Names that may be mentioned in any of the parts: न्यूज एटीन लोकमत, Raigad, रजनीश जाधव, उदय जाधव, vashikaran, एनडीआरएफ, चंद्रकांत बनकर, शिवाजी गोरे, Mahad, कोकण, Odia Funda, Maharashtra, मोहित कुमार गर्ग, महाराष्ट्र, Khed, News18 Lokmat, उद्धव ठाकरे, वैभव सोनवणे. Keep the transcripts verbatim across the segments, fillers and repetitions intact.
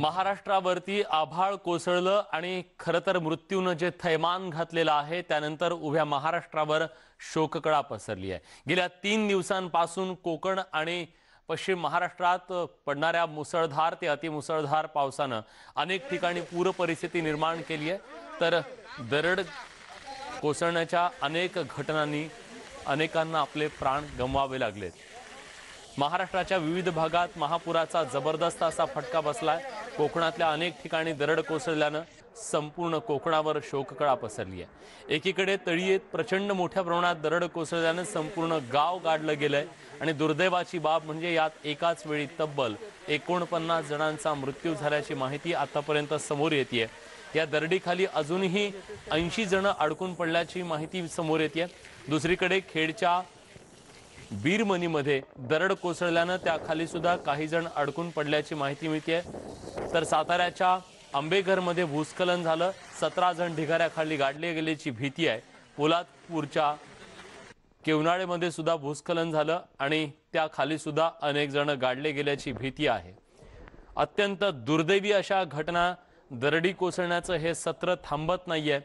महाराष्ट्रावरती आभाळ कोसळलं आणि खरतर मृत्यूने जे थैमान घातलेलं आहे त्यानंतर उभ्या महाराष्ट्रावर शोककळा पसरली आहे। गेल्या तीन दिवसांपासून कोकण आणि पश्चिम महाराष्ट्रात पडणाऱ्या मुसळधार ते अतिमुसळधार पावसाने अनेक ठिकाणी पूर परिस्थिती निर्माण केली आहे, तर दरड कोसळण्याच्या अनेक घटनांनी अनेकांना आपले प्राण गमवावे लागलेत। महाराष्ट्राच्या विविध भागात महापुराचा जबरदस्त असा फटका बसलाय। कोकणातल्या अनेक ठिकाणी दरड कोसळल्याने संपूर्ण कोकणावर शोककळा पसरली आहे। एकीकडे तळीयेत प्रचंड मोठ्या प्रमाणात दरड कोसळल्याने संपूर्ण गाव गाडलं गेलंय आणि दुर्दैवाची बाब म्हणजे यात एकाच वेळी तब्बल एकोणपन्नास जणांचा मृत्यू झाल्याची माहिती आतापर्यंत समोर येतेय। या दरडीखाली अजूनही ऐंशी जण अडकून पडल्याची माहिती समोर येतेय। दुसरीकडे खेडच्या बीरमनी मध्ये दरड कोसळल्याने त्याखाली सुद्धा काही जण अडकून पडल्याची माहिती मिळते, तर साताऱ्याच्या आंबेघर मध्ये भूस्खलन झालं, सतरा जण ढिगाऱ्याखाली गाडले गेल्याची भीती आहे। पोलादपूरच्या केवनाळे मध्ये सुद्धा भूस्खलन झालं आणि त्याखाली सुद्धा अनेक जण गाडले गेल्याची भीती आहे। अत्यंत दुर्दैवी अशा घटना दरडी कोसळण्याचं हे सत्र थांबत नाहीये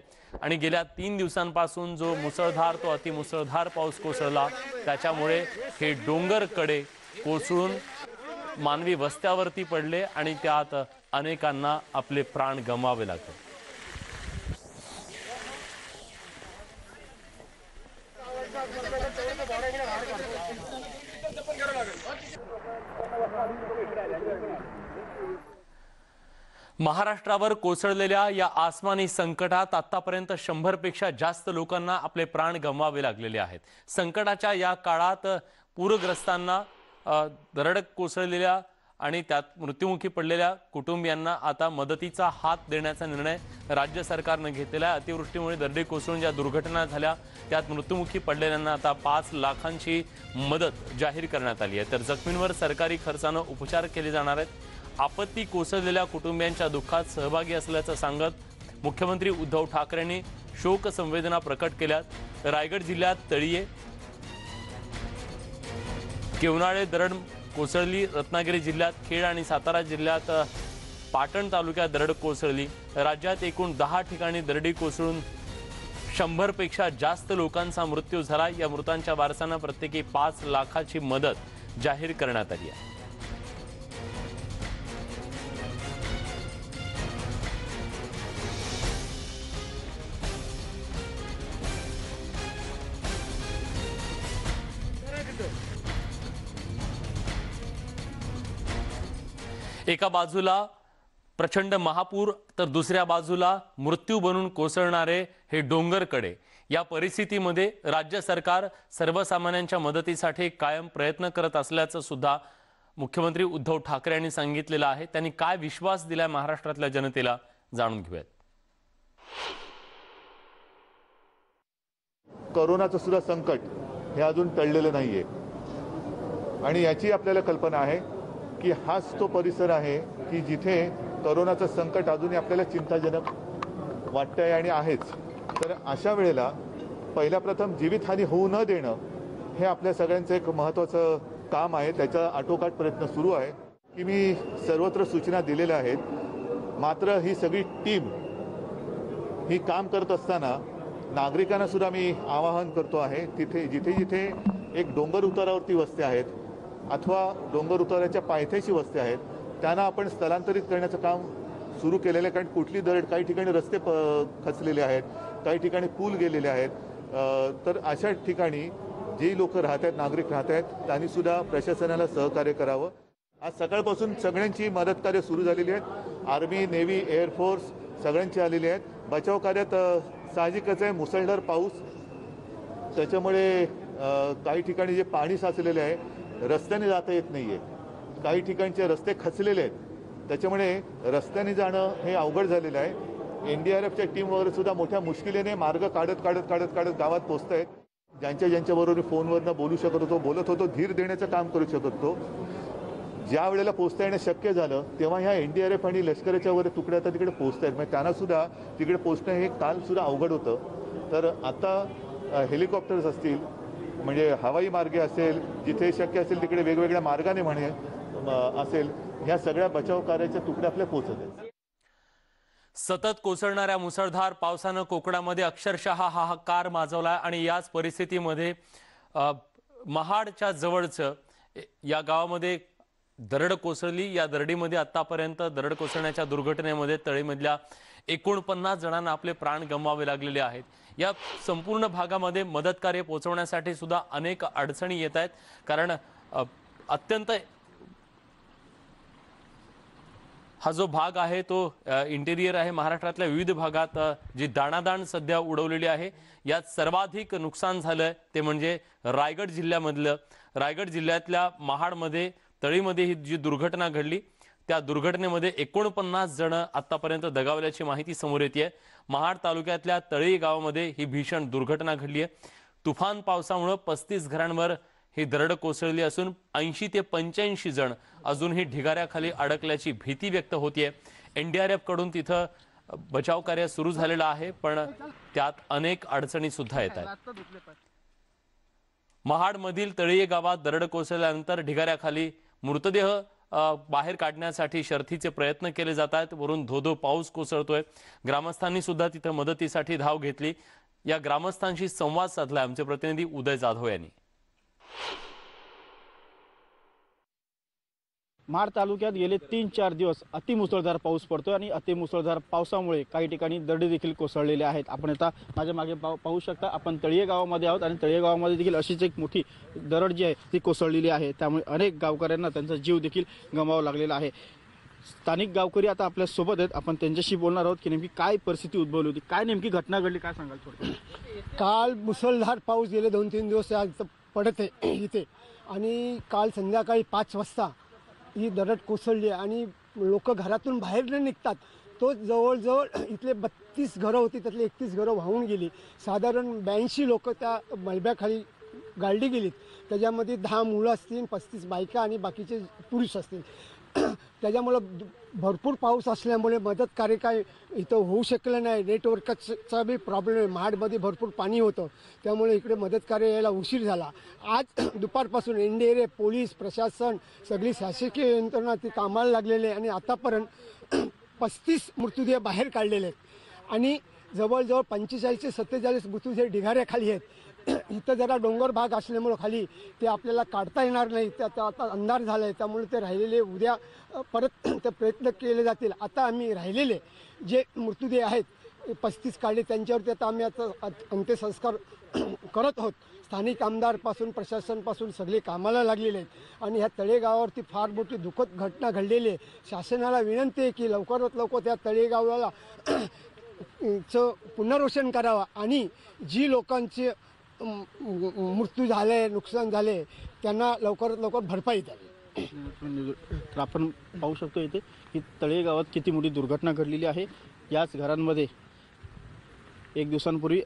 आणि गेल्या तीन दिवसांपासून जो मुसळधार तो अतिमुसळधार पाऊस कोसळला त्याच्यामुळे हे डोंगर कडे कोसळून मानवी वस्त्यावरती पडले आणि त्यात अनेकांना आपले प्राण गमवावे लागले। महाराष्ट्रावर कोसळलेल्या या आसमानी संकटात आतापर्यंत शंभर पेक्षा जास्त लोकांना आपले प्राण गमवावे लागलेले आहेत। संकटाच्या या काळात पूरग्रस्तांना दरड कोसळलेल्या आणि त्यात मृत्युमुखी पडलेल्या कुटुंबियांना आता मदतीचा हात देण्याचा निर्णय राज्य सरकारने घेतलेला आहे। अतिवृष्टीमुळे दरडी कोसळून ज्या दुर्घटना झाल्या त्यात मृत्युमुखी पडलेल्यांना आता पाच लाखांची मदत जाहीर करण्यात आली आहे, तर जखमींवर सरकारी खर्चाने उपचार केले जाणार आहेत। आपत्ती कोसळलेल्या कुटुंबियांच्या दुःखात सहभागी असल्याचं सांगत मुख्यमंत्री उद्धव ठाकरेंनी शोक संवेदना प्रकट केल्यात। रायगड जिल्ह्यात तळीये केवनाळे दरड कोसळली, रत्नागिरी जिल्ह्यात खेड आणि सातारा जिल्ह्यात पाटण तालुक्यात दरड कोसळली। राज्यात एकूण दहा ठिकाणी दरडी कोसळून शंभर पेक्षा जास्त लोकांचा मृत्यू झाला। या मृतांच्या वारसांना प्रत्येकी पाच लाखाची मदत जाहीर करण्यात आली आहे। एका बाजूला प्रचंड महापूर तर दुसऱ्या बाजूला मृत्यू बनून कोसळणारे हे डोंगरकडे, या परिस्थितीमध्ये राज्य सरकार सर्वसामान्यांच्या मदतीसाठी कायम प्रयत्न करत असल्याचं सुद्धा मुख्यमंत्री उद्धव ठाकरे यांनी सांगितलेलं आहे। त्यांनी काय विश्वास दिलाय महाराष्ट्रातल्या जनतेला जाणून घेऊयात। कोरोनाचं सुद्धा संकट हे अजून टळलेलं नाहीये आणि याची आपल्याला कल्पना आहे की हाच तो परिसर आहे की जिथे कोरोनाचं संकट अजूनही आपल्याला चिंताजनक वाटतं आहे आणि आहेच, तर अशा वेळेला पहिल्या प्रथम जीवितहानी होऊ न देणं हे आपल्या सगळ्यांचं एक महत्त्वाचं काम आहे। त्याचा आटोकाट प्रयत्न सुरू आहे की मी सर्वत्र सूचना दिलेल्या आहेत, मात्र ही सगळी टीम ही काम करत असताना नागरिकांना सुद्धा मी आवाहन करतो आहे, तिथे जिथे जिथे एक डोंगर उतारावरती वस्त्या आहेत अथवा डोंगर उताराच्या पायथ्याशी वस्त्या आहेत त्यांना आपण स्थलांतरित करण्याचं काम सुरू केलेलं आहे। कारण कुठली दरड, काही ठिकाणी रस्ते प खचलेले आहेत, काही ठिकाणी पूल गेलेले आहेत, तर अशा ठिकाणी जे लोक राहत आहेत, नागरिक राहत आहेत, त्यांनीसुद्धा प्रशासनाला सहकार्य करावं। आज सकाळपासून सगळ्यांची मदतकार्य सुरू झालेली आहेत। आर्मी, नेव्ही, एअरफोर्स सगळ्यांची आलेली आहेत। बचाव कार्यात साहजिकच आहे मुसळधार पाऊस, त्याच्यामुळे काही ठिकाणी जे पाणी साचलेले आहे रस्त्याने जाता येत नाही आहे, काही ठिकाणचे रस्ते खचलेले आहेत, त्याच्यामुळे रस्त्याने जाणं हे अवघड झालेलं आहे। एन डी आर एफच्या टीम वगैरे सुद्धा मोठ्या मुश्किलीने मार्ग काढत काढत काढत काढत गावात पोचत आहेत। ज्यांच्या ज्यांच्याबरोबर फोनवरनं बोलू शकत होतो, बोलत होतो, धीर देण्याचं काम करू शकत होतो। ज्या वेळेला पोचता येणं शक्य झालं तेव्हा ह्या एन डी आर एफ आणि लष्कराच्या वगैरे तुकड्या आता तिकडे पोचत आहेत, म्हणजे त्यांनासुद्धा तिकडे पोचणं हे कालसुद्धा अवघड होतं, तर आता हेलिकॉप्टर्स असतील म्हणजे हवाई मार्गे असेल, जिथे शक्य असेल तिकडे वेगवेगळ्या मार्गाने म्हणे असेल ह्या सगळ्या बचाव कार्याच्या तुकड्या आपल्या पोहोचत आहेत। सतत कोसळणाऱ्या मुसळधार पावसाने कोकणामध्ये अक्षरशः हाहाकार माजवला आणि याच परिस्थितीमध्ये महाडच्या जवळचं या गावामध्ये दरड कोसळली। या दरडीमध्ये आतापर्यंत दरड कोसळण्याच्या दुर्घटनेमध्ये तळेमधल्या एकोणपन्नास जणांना आपले प्राण गमवावे लागलेले आहेत। या संपूर्ण भागामध्ये मदत कार्य पोहोचवण्यासाठी सुद्धा अनेक अडचणी येत आहेत, कारण अत्यंत हा जो भाग आहे तो इंटेरियर आहे महाराष्ट्रातल्या विविध भागात जी दाणादाण सध्या उडवलेली आहे। यात सर्वाधिक नुकसान झालं ते म्हणजे रायगड जिल्ह्यामधलं। रायगड जिल्ह्यातल्या महाडमध्ये तळीमध्ये ही जी दुर्घटना घडली त्या दुर्घटनेमध्ये एकोणपन्नास जण आतापर्यंत दगावल्याची माहिती समोर येते। महाड तालुक्यातल्या तळी गावामध्ये ही भीषण दुर्घटना घडली आहे। तुफान पावसामुळे पस्तीस घरांवर ही दरड कोसळली असून ऐंशी ते पंच्याऐंशी जण अजूनही ढिगाऱ्याखाली अडकल्याची भीती व्यक्त होतीये। एनडीआरएफ कडून तिथं बचाव कार्य सुरू झालेलं आहे, पण त्यात अनेक अडचणी सुद्धा येत आहेत। महाडमधील तळीये गावात दरड कोसळल्यानंतर ढिगाऱ्याखाली मृतदेह बाहेर काढण्यासाठी शर्थीचे प्रयत्न केले जातात। वरून धोधो पाऊस कोसळतोय। ग्रामस्थांनी सुद्धा तिथं मदतीसाठी धाव घेतली। या ग्रामस्थांशी संवाद साधला आमचे प्रतिनिधी उदय जाधव यांनी। महाड तालुक्यात गेले तीन चार दिवस अतिमुसळधार पाऊस पडतोय आणि अतिमुसळधार पावसामुळे काही ठिकाणी दरडी देखील कोसळलेल्या आहेत। आपण आता माझ्या मागे पाहू शकता, आपण तळीये गावामध्ये आहोत आणि तळीये गावामध्ये देखील अशीच एक मोठी दरड जी आहे ती कोसळलेली आहे, त्यामुळे अनेक गावकऱ्यांना त्यांचा जीव देखील गमवावा लागलेला आहे। स्थानिक गावकरी आता आपल्या सोबत आहेत, आपण त्यांच्याशी बोलणार आहोत की नेमकी काय परिस्थिती उद्भवली होती, काय नेमकी घटना घडली, काय सांगाल थोडक्यात? काल मुसळधार पाऊस गेले दोन तीन दिवस पडत आहे इथे आणि काल संध्याकाळी पाच वाजता ही दरड कोसळली आणि लोक घरातून बाहेर न निघतात तो जवळजवळ इथले बत्तीस घरं होती त्यातले एकतीस घरं वाहून गेली। साधारण ब्याऐंशी लोक त्या मलब्याखाली गाळली गेलीत, त्याच्यामध्ये दहा मुलं असतील, पस्तीस बायका आणि बाकीचे पुरुष असतील। त्याच्यामुळं भरपूर पाऊस असल्यामुळे मदत कार्य काय इथं होऊ शकलं नाही। नेटवर्कचा बी प्रॉब्लेम आहे, महाडमध्ये भरपूर पाणी होतं त्यामुळे इकडे मदत कार्य यायला उशीर झाला। आज दुपारपासून एनडीआरएफ, पोलीस प्रशासन, सगळी शासकीय यंत्रणा ती कामाला लागलेली आहे आणि आतापर्यंत पस्तीस मृतदेह बाहेर काढलेले आहेत आणि जवळजवळ पंचेचाळीस ते सत्तेचाळीस मृतदेह ढिगाऱ्याखाली आहेत। इथं जरा डोंगर भाग असल्यामुळे खाली ते आपल्याला काढता येणार नाही, त्यात आता अंधार झाला आहे त्यामुळे ते राहिलेले उद्या परत ते प्रयत्न केले जातील। आता आम्ही राहिलेले जे मृतदेह आहेत पस्तीस काढले त्यांच्यावरती आता आम्ही आता अंत्यसंस्कार करत आहोत। स्थानिक आमदारपासून प्रशासनपासून सगळे कामाला लागलेले आहेत आणि ह्या तळेगावावरती फार मोठी दुःखद घटना घडलेली आहे। शासनाला विनंती आहे की लवकरात लवकर त्या तळेगावाला चं पुनर्वसन करावा आणि जी लोकांचे मृत्यू झाले, नुकसान झाले त्यांना लवकरात लवकर भरपाई द्यावी। तर आपण पाहू शकतो इथे की तळे गावात किती मोठी दुर्घटना घडलेली आहे। याच घरांमध्ये एक दिवसांपूर्वी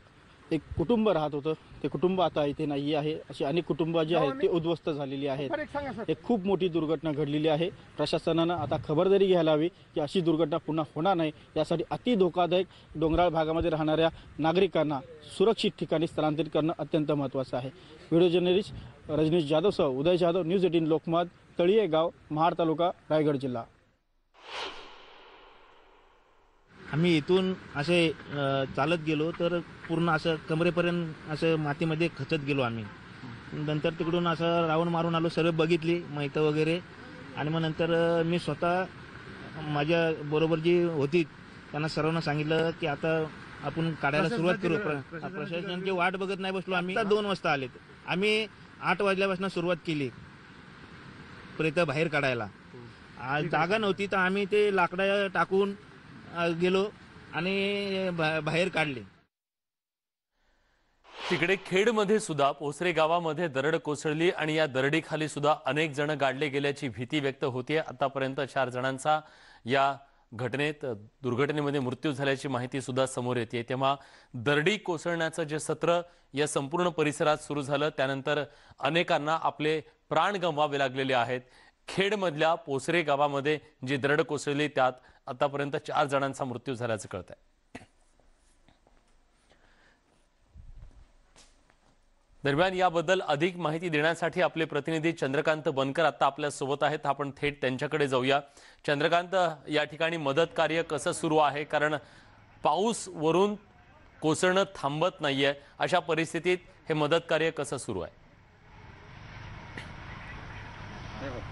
एक कुटुंब राहत होतं, ते कुटुंब आता इथे नाही आहे। अशी अनेक कुटुंब जी आहेत ते उद्ध्वस्त झालेली आहेत। एक खूप मोठी दुर्घटना घडलेली आहे। प्रशासनानं आता खबरदारी घ्यायला हवी की अशी दुर्घटना पुन्हा होणार नाही, यासाठी अति धोकादायक डोंगराळ भागामध्ये राहणाऱ्या नागरिकांना सुरक्षित ठिकाणी स्थलांतरित करणं अत्यंत महत्त्वाचं आहे। व्हिडिओ जर्नलिस्ट रजनीश जाधवसह उदय जाधव, न्यूज एटीन लोकमत, तळीये गाव, महाड तालुका, रायगड जिल्हा। आम्ही इथून असे चालत गेलो तर पूर्ण असं कमरेपर्यंत असं मातीमध्ये खचत गेलो आम्ही। नंतर तिकडून असं राऊंड मारून आलो, सर्व बघितली माहिती वगैरे आणि मग नंतर मी स्वतः माझ्या बरोबर जी होती त्यांना सर्वांना सांगितलं की आता आपण काढायला सुरुवात करू। प्रशासनाची वाट बघत नाही बसलो आम्ही, दोन वाजता आलेत। आम्ही आठ वाजल्यापासून सुरुवात केली प्रेत बाहेर काढायला। जागा नव्हती तर आम्ही ते लाकडं टाकून गेलो आणि बाहेर काढले। तिकडे खेड मध्ये सुद्धा पोसरे गावामध्ये दरड कोसळली आणि या दरडीखाली सुद्धा अनेक जण गाडले गेल्याची भीती व्यक्त होते। आतापर्यंत चार जणांचा या घटनेत दुर्घटनेमध्ये मृत्यू झाल्याची माहिती सुद्धा समोर येते। तेव्हा दरडी कोसळण्याचं जे सत्र या संपूर्ण परिसरात सुरू झालं त्यानंतर अनेकांना आपले प्राण गमवावे लागलेले आहेत। खेडमधल्या पोसरे गावामध्ये जी दरड कोसळली त्यात आतापर्यंत चार जणांचा मृत्यू झाल्याचं कळतंय। दरमियान याबद्दल अधिक माहिती देण्यासाठी आपले प्रतिनिधी चंद्रकांत बनकर आता आपल्या सोबत आहेत। आपण थेट त्यांच्याकडे जाऊया। चंद्रकांत, या ठिकाणी मदत कार्य कसं सुरू आहे? कारण पाऊस वरून कोसळणं थांबत नाहीये, अशा परिस्थितीत हे मदत कार्य कसं सुरू आहे?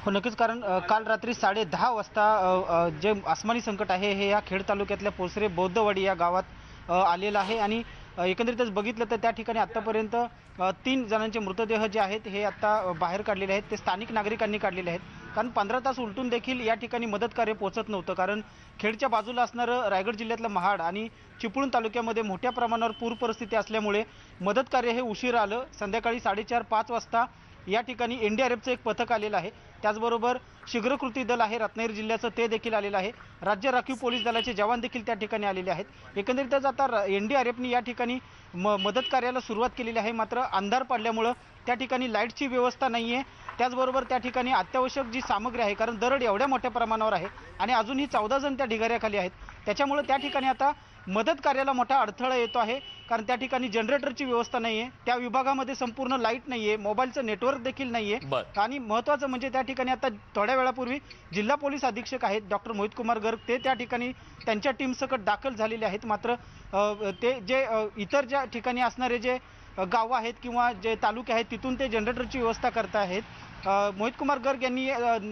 हो नक्कीच, कारण काल रात्री साढ़े दहा वाजता जे आसमानी संकट आहे हे या खेड तालुक्यातल्या पोसरे बौद्धवाडी या गावात आलेलं आहे आणि एकंदरीतच बघितलं तर त्या ठिकाणी आतापर्यंत तीन जणांचे मृतदेह जे आहेत हे आता बाहेर काढलेले आहेत, ते स्थानिक नागरिकांनी काढलेले आहेत। कारण पंधरा तास उलटून देखील या ठिकाणी मदत कार्य पोहोचत नव्हतं, कारण खेडच्या बाजूला असणारं रायगड जिल्ह्यातलं महाड आणि चिपळूण तालुक्यामध्ये मोठ्या प्रमाणावर पूर परिस्थिती असल्यामुळे मदत कार्य हे उशीर आलं। संध्याकाळी साडेचार पाच वाजता या ठिकाणी एनडीआरएफचं एक पथक आलेलं आहे, त्याचबरोबर शीघ्रकृती दल आहे रत्नागिरी जिल्ह्याचं ते देखील आलेलं आहे, राज्य राखीव पोलीस दलाचे जवान देखील त्या ठिकाणी आलेले आहेत। एकंदरीतच आता एनडीआरएफने या ठिकाणी म मदत कार्याला सुरुवात केलेली आहे, मात्र अंधार पडल्यामुळे त्या ठिकाणी लाईटची व्यवस्था नाही आहे, त्याचबरोबर त्या ठिकाणी अत्यावश्यक जी सामग्री आहे कारण दरड एवढ्या मोठ्या प्रमाणावर आहे आणि अजूनही चौदा जण त्या ढिगाऱ्याखाली आहेत, त्याच्यामुळे त्या ठिकाणी आता मदत कार्याला मोठा अडथळा येतो आहे। कारण त्या ठिकाणी जनरेटरची व्यवस्था नाही आहे, त्या विभागामध्ये संपूर्ण लाईट नाही आहे, मोबाईलचं नेटवर्क देखील नाही आहे आणि महत्त्वाचं म्हणजे त्या ठिकाणी आता थोड्या वेळापूर्वी जिल्हा पोलीस अधीक्षक आहेत डॉक्टर मोहित कुमार गर्ग, ते त्या ठिकाणी त्यांच्या टीमसकट दाखल झालेले आहेत। मात्र ते जे इतर ज्या ठिकाणी असणारे जे गावं आहेत किंवा जे तालुके आहेत तिथून ते जनरेटरची व्यवस्था करत आहेत। मोहित कुमार गर्ग यांनी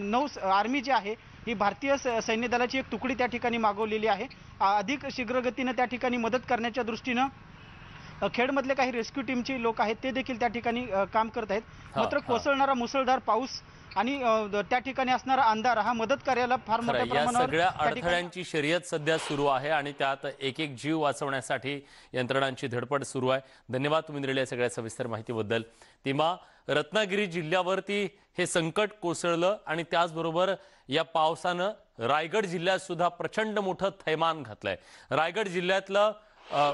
नौ आर्मी जे आहे ही भारतीय सैन्य दलाची एक तुकडी त्या ठिकाणी मागवलेली आहे, अधिक शीघ्रगतीने त्या ठिकाणी मदत करण्याच्या दृष्टीनं खेडमधले काही रेस्क्यू टीमचे लोक आहेत ते देखील त्या ठिकाणी काम करत आहेत। मात्र कोसळणारा मुसळधार पाऊस आणि त्या ठिकाणी असणारा अंधार हा मदत कार्याला फार मोठ्या प्रमाणावर सगळ्या अडथळ्यांची शर्यत सध्या सुरू आहे आणि त्यात एक एक जीव वाचवण्यासाठी यंत्रणांची धडपड सुरू आहे। धन्यवाद तुम्ही दिलेल्या सगळ्या सविस्तर माहितीबद्दल। तिमा, रत्नागिरी जिल्ह्यावरती हे संकट कोसळलं आणि त्याचबरोबर या पावसानं रायगड जिल्ह्यात सुद्धा प्रचंड मोठं थैमान घातलंय। रायगड जिल्ह्यातलं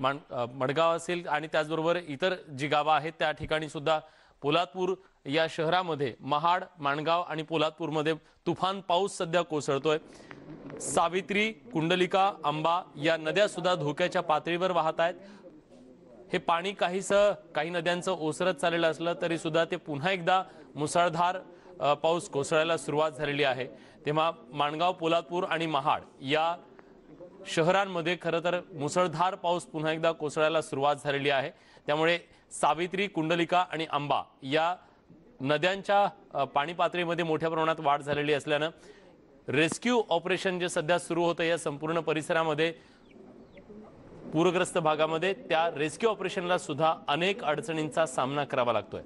मण मडगाव असेल आणि त्याचबरोबर इतर जी गावं आहेत त्या ठिकाणी सुद्धा पोलादपूर या शहरामध्ये महाड, माणगाव आणि पोलादपूरमध्ये तुफान पाऊस सध्या कोसळतोय। सावित्री, कुंडलिका, आंबा या नद्या सुद्धा धोक्याच्या पातळीवर वाहत आहेत। हे पाणी काहीसं काही नद्यांचं ओसरत चाललेलं असलं तरी सुद्धा ते पुन्हा एकदा मुसळधार पाऊस कोसळायला सुरुवात झालेली आहे। तेव्हा माणगाव, पोलादपूर आणि महाड या शहरांमध्ये खरं तर मुसळधार पाऊस पुन्हा एकदा कोसळायला सुरुवात झालेली आहे, त्यामुळे सावित्री, कुंडलिका आणि आंबा या नद्यांच्या पाणी पातळीमध्ये मोठ्या प्रमाणात वाढ झालेली असल्यानं रेस्क्यू ऑपरेशन जे सध्या सुरू होतं या संपूर्ण परिसरामध्ये पूरग्रस्त भागामध्ये त्या रेस्क्यू ऑपरेशनला सुद्धा अनेक अडचणींचा सामना करावा लागतोय।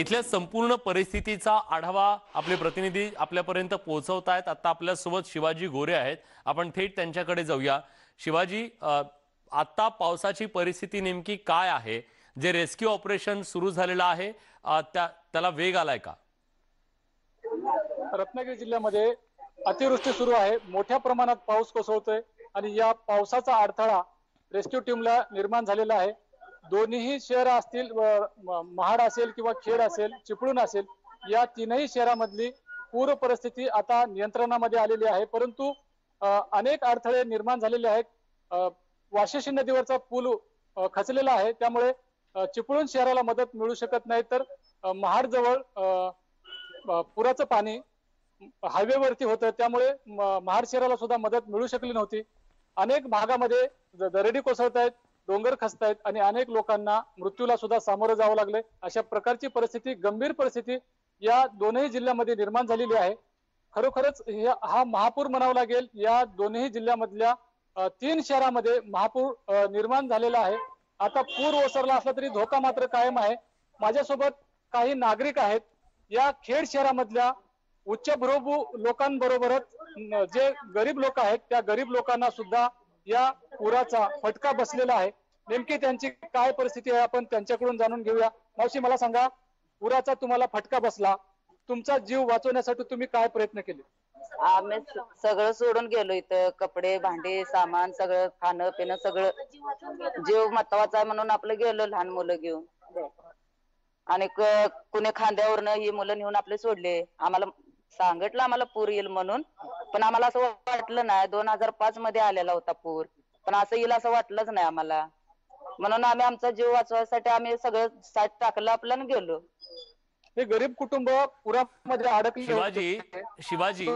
इथल्या संपूर्ण परिस्थितीचा आढावा आपले प्रतिनिधी आपल्यापर्यंत पोहोचवत आहेत। आता आपल्या सोबत शिवाजी गोरे आहेत, आपण थेट त्यांच्याकडे जाऊया। शिवाजी, आता पावसाची परिस्थिती नेमकी काय आहे? जे रेस्क्यू ऑपरेशन सुरू झालेलं आहे त्याला वेग आलाय का? रत्नागिरी जिल्ह्यामध्ये अतिवृष्टी सुरू आहे, मोठ्या प्रमाणात पाऊस कोसळतोय आणि या पावसाचा अडथळा रेस्क्यू टीमला निर्माण झालेला आहे। दोन्हीही शहर असतील, महाड असेल किंवा खेड असेल, चिपळूण असेल, या तीनही शहरामधली पूर परिस्थिती आता नियंत्रणामध्ये आलेली आहे, परंतु अनेक अडथळे निर्माण झालेले आहेत। वाशिष्ठी नदीवरचा पूल खचलेला आहे, त्यामुळे चिपळूण शहराला मदत मिळू शकत नाही, तर महाड जवळ पुराचं पाणी हायवेवरती होतं त्यामुळे महाड शहराला सुद्धा मदत मिळू शकली नव्हती। अनेक भागामध्ये दरडी कोसळत आहेत, डोंगर खचतायत आणि अनेक लोकांना मृत्यूला सुद्धा सामोरं जावं लागले। अशा प्रकारची परिस्थिती, गंभीर परिस्थिती या दोनही जिल्ह्यामध्ये निर्माण झालेली आहे। खरोखरच हा महापूर म्हणावा लागेल, या दोन्ही जिल्ह्यामधल्या तीन शहरामध्ये महापूर निर्माण झालेला आहे। आता पूर ओसरला असला तरी धोका मात्र कायम आहे। माझ्यासोबत काही नागरिक आहेत, या खेड शहरामधल्या उच्चभ्रूभू लोकांबरोबरच जे गरीब लोक आहेत त्या गरीब लोकांना सुद्धा या पुराचा फटका बसलेला आहे। नेमकी त्यांची काय परिस्थिती आहे आपण त्यांच्याकडून जाणून घेऊया। मावशी, मला सांगा, पुराचा तुम्हाला फटका बसला, तुमचा जीव वाचवण्यासाठी तुम्ही काय प्रयत्न केले? आम्ही सगळं सोडून गेलो, इथं कपडे, भांडे, सामान सगळं, खाणं पिणं सगळं, जीव महत्वाचा म्हणून आपलं गेलो, लहान मुलं घेऊन आणि कुणी खांद्यावरनं ही मुलं नेऊन आपले सोडले, आम्हाला सांगितलं आम्हाला पूर येईल म्हणून, पण आम्हाला असं वाटलं नाही. दोन हजार पाच मध्ये आलेला होता पूर, पण असं येईल असं वाटलंच नाही आम्हाला. म्हणून आम्ही आमचा जीव वाचवायसाठी आम्ही सगळं साथ टाकलं आपल्याला गेलो. हे गरीब कुटुंब पुरामध्ये अडकले. शिवाजी शिवाजी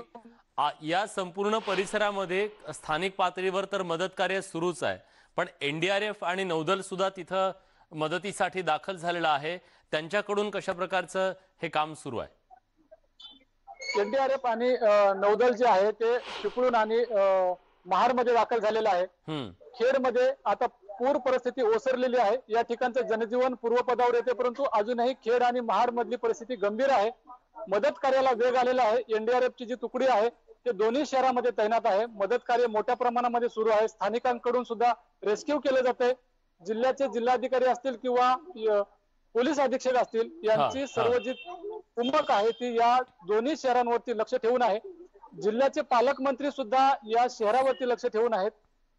आ, या संपूर्ण परिसरामध्ये स्थानिक पातळीवर तर मदत कार्य सुरूच आहे, पण एनडीआरएफ आणि नौदल सुद्धा तिथं मदतीसाठी दाखल झालेला आहे. त्यांच्याकडून कशा प्रकारचं हे काम सुरू आहे? एनडीआरएफ आणि नौदल जे आहे ते चिपळूण आणि महाड मध्ये दाखल झालेलं आहे. खेड मध्ये आता पूर परिस्थिती ओसरलेली आहे. या ठिकाणचं जनजीवन पूर्वपदावर येते, परंतु अजूनही खेड आणि महाड मधली परिस्थिती गंभीर आहे. मदत कार्याला वेग आलेला आहे. एनडीआरएफची जी तुकडी आहे ते दोन्ही शहरामध्ये तैनात आहे. मदत कार्य मोठ्या प्रमाणामध्ये सुरू आहे. स्थानिकांकडून सुद्धा रेस्क्यू केले जाते. जिल्ह्याचे जिल्हाधिकारी असतील किंवा पोलीस अधीक्षक असतील यांची सर्व जी कुंभक आहे ती या दोन्ही शहरांवरती लक्ष ठेवून आहे. जिल्ह्याचे पालकमंत्री सुद्धा या शहरावरती लक्ष ठेवून आहेत.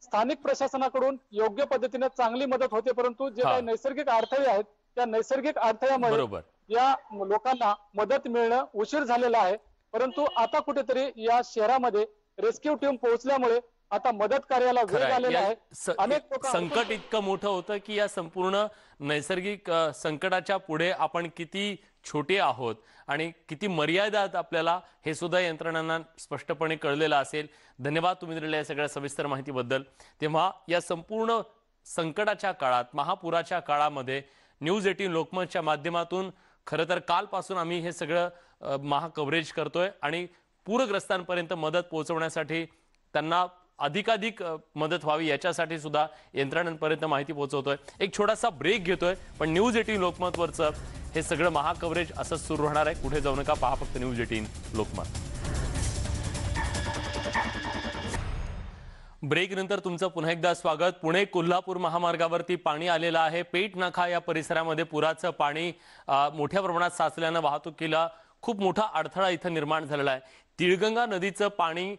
स्थानिक प्रशासनाकडून योग्य पद्धतीने चांगली मदत होते, परंतु जे काही नैसर्गिक अडथळे आहेत त्या नैसर्गिक अडथळ्यामुळे या लोकांना मदत मिळणं उशीर झालेला आहे. परंतु आता कुठेतरी या शहरामध्ये रेस्क्यू टीम पोहोचल्यामुळे आता मदत कार्याला वेग आलेला आहे. अनेक संकट इतकं मोठं होतं की या संपूर्ण नैसर्गिक संकटाच्या पुढे आपण किती छोटे आहोत आणि किती मर्यादात आपल्याला हे सुद्धा यंत्रणांना स्पष्टपणे कळलेलं असेल. धन्यवाद तुम्ही दिलेल्या या सगळ्या सविस्तर माहितीबद्दल. तेव्हा या संपूर्ण संकटाच्या काळात, महापुराच्या काळामध्ये न्यूज एटीन लोकमतच्या माध्यमातून खरं तर कालपासून आम्ही हे सगळं महा कव्हरेज करतोय आणि पूरग्रस्तांपर्यंत मदत पोहोचवण्यासाठी, त्यांना अधिकाधिक मदत व्हावी याच्यासाठी सुद्धा यंत्रणांपर्यंत माहिती पोहोचवतोय. एक छोटासा ब्रेक घेतोय, पण न्यूज एटीन लोकमतवरचं हे सगळं महा कव्हरेज असंच सुरू राहणार आहे. कुठे जाऊ नका, पहा फक्त न्यूज एटीन लोकमत. ब्रेकनंतर तुमचं पुन्हा एकदा स्वागत. पुणे कोल्हापूर महामार्गावरती पाणी आलेलं आहे. पेठ नाका या परिसरामध्ये पुराचं पाणी मोठ्या प्रमाणात साचल्यानं वाहतुकीला खूप मोठा अडथळा इथं निर्माण झालेला आहे. तिळगंगा नदीचं पाणी,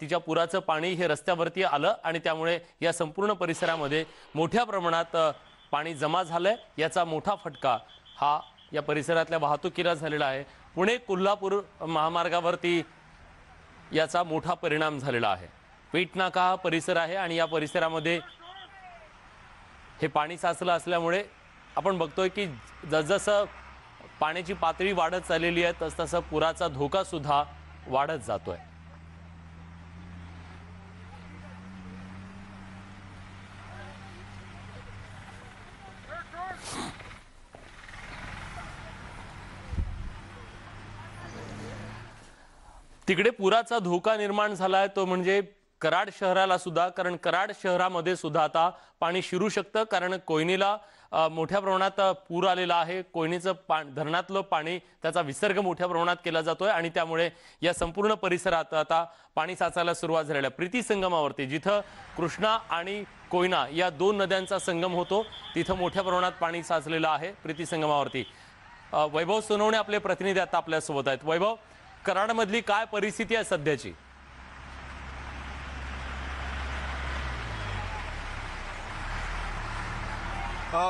तिच्या पुराचं पाणी हे रस्त्यावरती आलं आणि त्यामुळे या संपूर्ण परिसरामध्ये मोठ्या प्रमाणात पाणी जमा झालंय. याचा मोठा फटका हा या परिसरातल्या वाहतुकीला झालेला आहे. पुणे कोल्हापूर महामार्गावरती याचा मोठा परिणाम झालेला आहे. पेठनाका हा परिसर आहे आणि या परिसरामध्ये हे पाणी साचलं असल्यामुळे आपण बघतोय की जसजसं पाण्याची पातळी वाढत चाललेली आहे तसतसं पुराचा धोका सुद्धा वाढत जातोय. तिकडे पुराचा धोका निर्माण झालाय तो म्हणजे कराड शहराला सुद्धा, कारण कराड शहरामध्ये सुद्धा आता पाणी शिरू शकतं. कारण कोयनेला मोठ्या प्रमाणात पूर आलेला आहे. कोयनेचं पा धरणातलं पाणी, त्याचा विसर्ग मोठ्या प्रमाणात केला जातोय आणि त्यामुळे या संपूर्ण परिसरात आता पाणी साचायला सुरुवात झालेली आहे. प्रीती संगमावरती, जिथं कृष्णा आणि कोयना या दोन नद्यांचा संगम होतो, तिथं मोठ्या प्रमाणात पाणी साचलेलं आहे प्रीती संगमावरती. वैभव सोनवणे आपले प्रतिनिधी आता आपल्यासोबत आहेत. वैभव, कराडमधली काय परिस्थिती आहे सध्याची?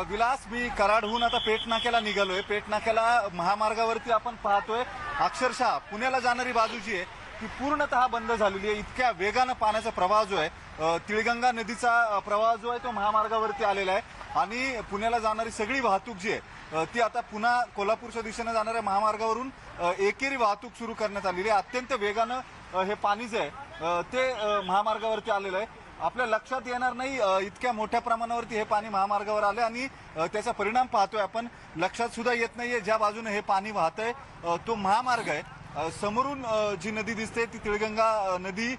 विलास, मी कराडहून आता पेठ नाक्याला निघालोय. पेठ नाक्याला महामार्गावरती आपण पाहतोय अक्षरशः पुण्याला जाणारी बाजू जी आहे ती पूर्णतः बंद झालेली आहे. इतक्या वेगानं पाण्याचा प्रवाह जो आहे, तिळगंगा नदीचा प्रवाह जो आहे तो महामार्गावरती आलेला आहे आणि पुण्याला जाणारी सगळी वाहतूक जी आहे ती आता पुन्हा कोल्हापूरच्या दिशेनं जाणाऱ्या महामार्गावरून एकेरी वाहतूक सुरू करण्यात आलेली आहे. अत्यंत वेगानं हे पाणी जे आहे ते महामार्गावरती आलेलं आहे. आपल्या लक्षात येणार नाही इतक्या मोठ्या प्रमाणावरती हे पाणी महामार्गावर आलं आणि त्याचा परिणाम पाहतोय आपण. लक्षात सुद्धा येत नाहीये ज्या बाजूने हे पाणी वाहतंय तो महामार्ग आहे. समोरून जी नदी दिसते ती तिळगंगा नदी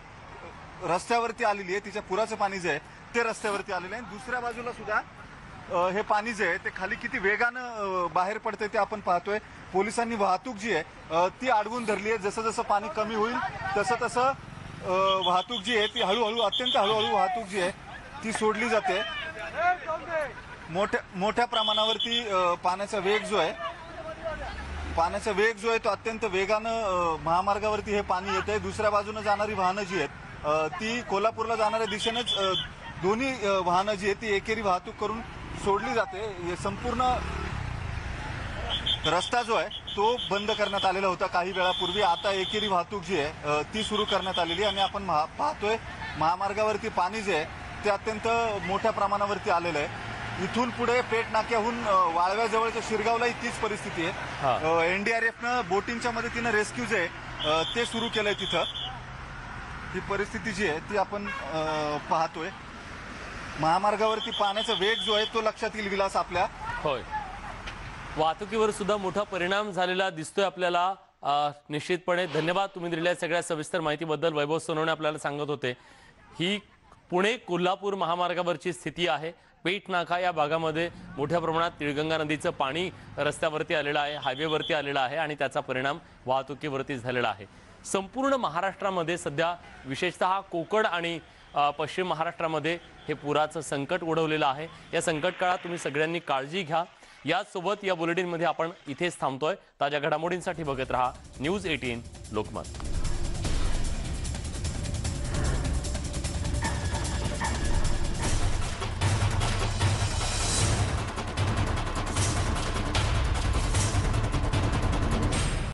रस्त्यावरती आलेली आहे. तिच्या पुराचं पाणी जे आहे ते रस्त्यावरती आलेलं आहे. दुसऱ्या बाजूला सुद्धा हे पाणी जे आहे ते खाली किती वेगानं बाहेर पडतंय ते आपण पाहतोय. पोलिसांनी वाहतूक जी आहे ती अडवून धरली आहे. जसं जसं पाणी कमी होईल तसं तसं वाहतूक जी आहे ती हळूहळू, अत्यंत हळूहळू वाहतूक जी आहे ती सोडली जाते. मोठ्या मोठ्या प्रमाणावरती पाण्याचा वेग जो आहे पाण्याचा वेग जो आहे तो अत्यंत वेगानं महामार्गावरती हे पाणी येत आहे. दुसऱ्या बाजूनं जाणारी वाहनं जी आहेत ती कोल्हापूरला जाणाऱ्या दिशेनेच दोन्ही वाहनं जी आहेत ती एकेरी वाहतूक करून सोडली जाते. संपूर्ण रस्ता जो आहे तो बंद करण्यात आलेला होता काही वेळापूर्वी। आता एकेरी वाहतूक जी आहे ती सुरू करण्यात आलेली आणि आपण पाहतोय महामार्गावरती पाणी जे आहे ते अत्यंत मोठ्या प्रमाणावरती आलेले आहे। इथून पुढे पेट नाक्याहून वाळव्याजवळच्या शिरगावला तीच परिस्थिती आहे। एनडीआरएफ ने बोटिंगच्या मदतीने रेस्क्यू जे आहे ते सुरू केले। तिथे ही परिस्थिती जी आहे ती आपण पाहतोय। महामार्गावरती पाण्याचा वेग जो आहे तो लक्षात येईल विलास आपल्या। होय, वाहतुकीवर सुद्धा मोठा परिणाम झालेला दिसतोय आपल्याला निश्चितपणे। धन्यवाद तुम्ही दिलेल्या सगळ्या सविस्तर माहितीबद्दल। वैभव सोनवणे आपल्याला सांगत होते ही पुणे कोल्हापूर महामार्गावरची स्थिती आहे। पेठ नाका या भागामध्ये मोठ्या प्रमाणात तिळगंगा नदीचं पाणी रस्त्यावरती आलेलं आहे, हायवेवरती आलेलं आहे आणि त्याचा परिणाम वाहतुकीवरती झालेला आहे। संपूर्ण महाराष्ट्रामध्ये सध्या विशेषतः कोकण आणि पश्चिम महाराष्ट्रामध्ये हे पुराचं संकट ओढवलेलं आहे। या संकट काळात तुम्ही सगळ्यांनी काळजी घ्या। यासोबत या बुलेटिनमध्ये आपण इथेच थांबतोय। ताज्या घडामोडींसाठी बघत रहा न्यूज एटीन लोकमत।